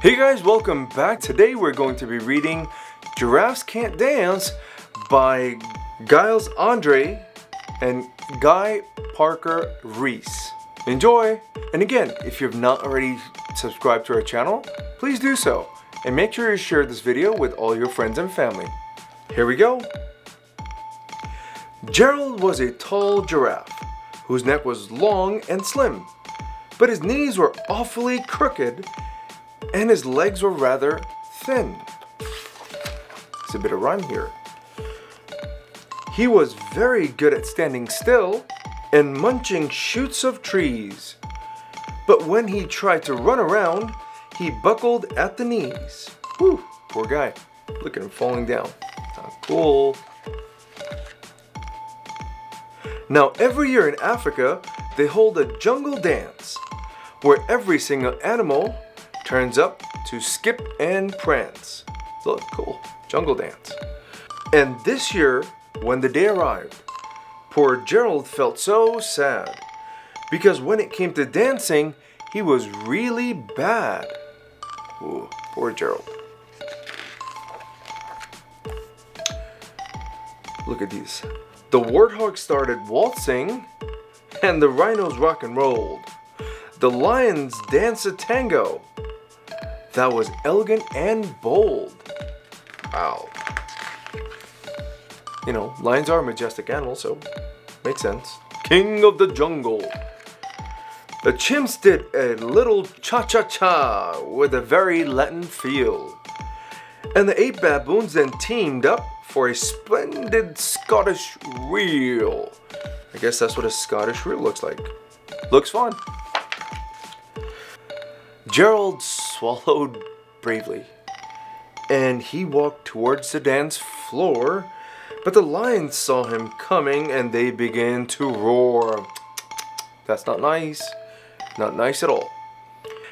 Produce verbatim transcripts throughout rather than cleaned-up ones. Hey guys, welcome back. Today we're going to be reading Giraffes Can't Dance by Giles Andreae and Guy Parker Reese. Enjoy! And again, if you've not already subscribed to our channel, please do so. And make sure you share this video with all your friends and family. Here we go! Gerald was a tall giraffe whose neck was long and slim, but his knees were awfully crooked and his legs were rather thin. It's a bit of rhyme here. He was very good at standing still and munching shoots of trees, but when he tried to run around, he buckled at the knees. Whew, poor guy. Look at him falling down. Not cool. Now, every year in Africa, they hold a jungle dance where every single animal turns up to skip and prance. Look, cool, jungle dance. And this year, when the day arrived, poor Gerald felt so sad because when it came to dancing, he was really bad. Ooh, poor Gerald. Look at these. The warthog started waltzing and the rhinos rock and rolled. The lions danced a tango that was elegant and bold. Wow. You know, lions are majestic animals, so makes sense. King of the jungle. The chimps did a little cha-cha-cha with a very Latin feel. And the eight baboons then teamed up for a splendid Scottish reel. I guess that's what a Scottish reel looks like. Looks fun. Gerald swallowed bravely, and he walked towards the dance floor, but the lions saw him coming and they began to roar. That's not nice. Not nice at all.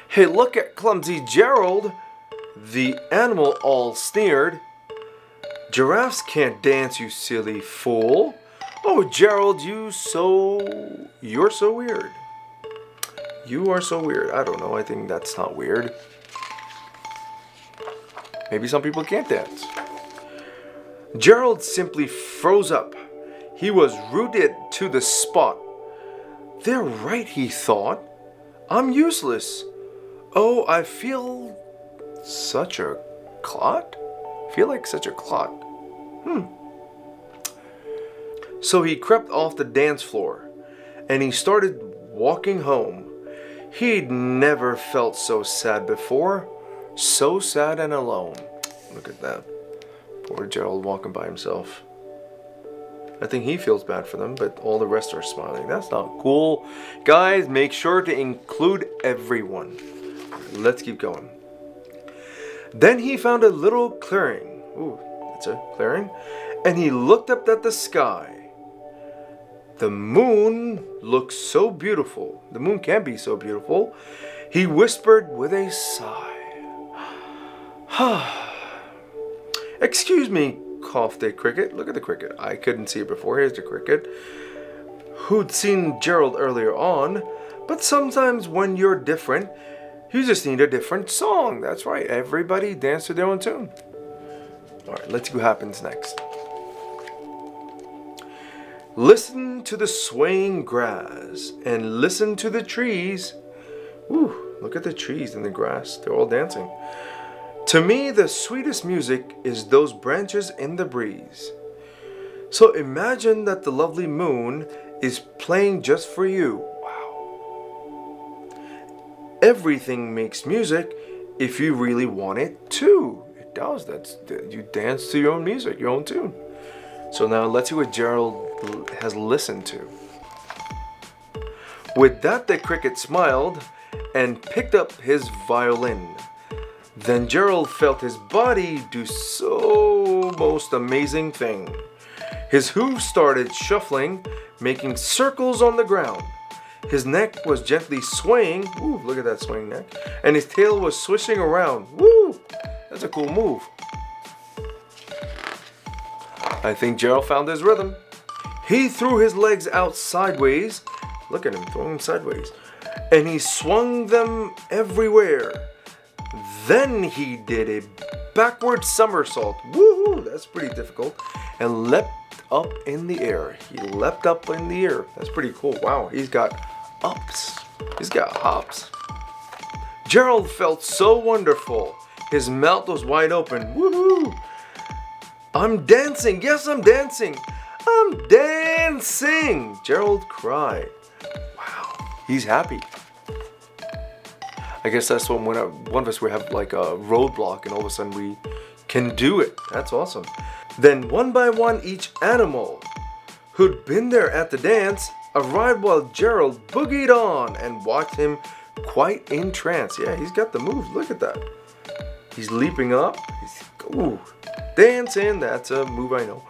Hey, look at clumsy Gerald! The animal all sneered. Giraffes can't dance, you silly fool. Oh, Gerald, you so... you're so weird. You are so weird. I don't know. I think that's not weird. Maybe some people can't dance. Gerald simply froze up. He was rooted to the spot. They're right, he thought. I'm useless. Oh, I feel such a clot? Feel like such a clot. Hmm. So he crept off the dance floor and he started walking home. He'd never felt so sad before. So sad and alone. Look at that. Poor Gerald walking by himself. I think he feels bad for them, but all the rest are smiling. That's not cool. Guys, make sure to include everyone. Let's keep going. Then he found a little clearing. Ooh, that's a clearing. And he looked up at the sky. The moon looked so beautiful. The moon can be so beautiful. He whispered with a sigh. Excuse me, coughed a cricket. Look at the cricket. I couldn't see it before. Here's the cricket, who'd seen Gerald earlier on. But sometimes when you're different, you just need a different song. That's right. Everybody dance to their own tune. All right, let's see what happens next. Listen to the swaying grass and listen to the trees. Ooh, look at the trees and the grass. They're all dancing. To me, the sweetest music is those branches in the breeze. So imagine that the lovely moon is playing just for you. Everything makes music if you really want it to. It does. That's, you dance to your own music, your own tune. So now let's see what Gerald has listened to. With that, the cricket smiled and picked up his violin. Then Gerald felt his body do so most amazing thing. His hooves started shuffling, making circles on the ground. His neck was gently swaying. Ooh, look at that swaying neck. And his tail was swishing around. Woo! That's a cool move. I think Gerald found his rhythm. He threw his legs out sideways. Look at him, throwing them sideways. And he swung them everywhere. Then he did a backward somersault. Woohoo, that's pretty difficult. And leapt up in the air. He leapt up in the air. That's pretty cool. Wow, he's got ups. He's got hops. Gerald felt so wonderful. His mouth was wide open. Woohoo! I'm dancing. Yes, I'm dancing. I'm dancing. Gerald cried. Wow, he's happy. I guess that's when when I, one of us would have like a roadblock and all of a sudden we can do it. That's awesome. Then one by one each animal who'd been there at the dance arrived while Gerald boogied on and watched him quite in trance. Yeah, he's got the moves. Look at that. He's leaping up. He's, ooh, dancing. That's a move I know.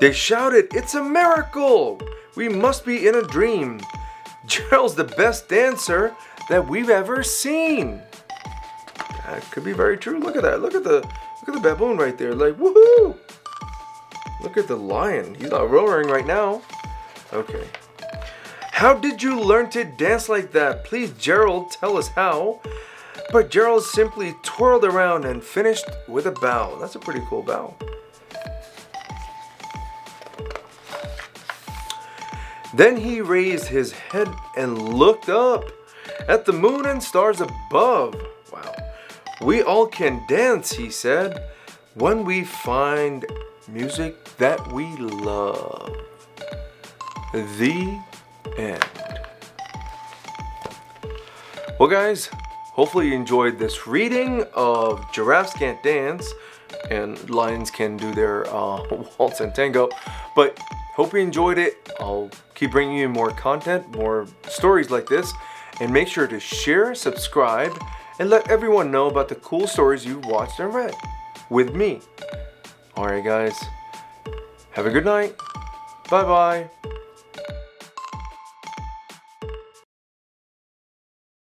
They shouted, "It's a miracle! We must be in a dream. Gerald's the best dancer that we've ever seen." That could be very true. Look at that. Look at the look at the baboon right there. Like, woohoo! Look at the lion. He's not roaring right now. Okay. How did you learn to dance like that? Please, Gerald, tell us how. But Gerald simply twirled around and finished with a bow. That's a pretty cool bow. Then he raised his head and looked up at the moon and stars above. Wow. "We all can dance," he said, "when we find music that we love." The end. Well, guys, hopefully you enjoyed this reading of Giraffes Can't Dance and Lions Can Do Their uh, Waltz and Tango. But hope you enjoyed it. I'll keep bringing you more content, more stories like this. And make sure to share, subscribe, and let everyone know about the cool stories you've watched and read with me. Alright guys, have a good night. Bye-bye.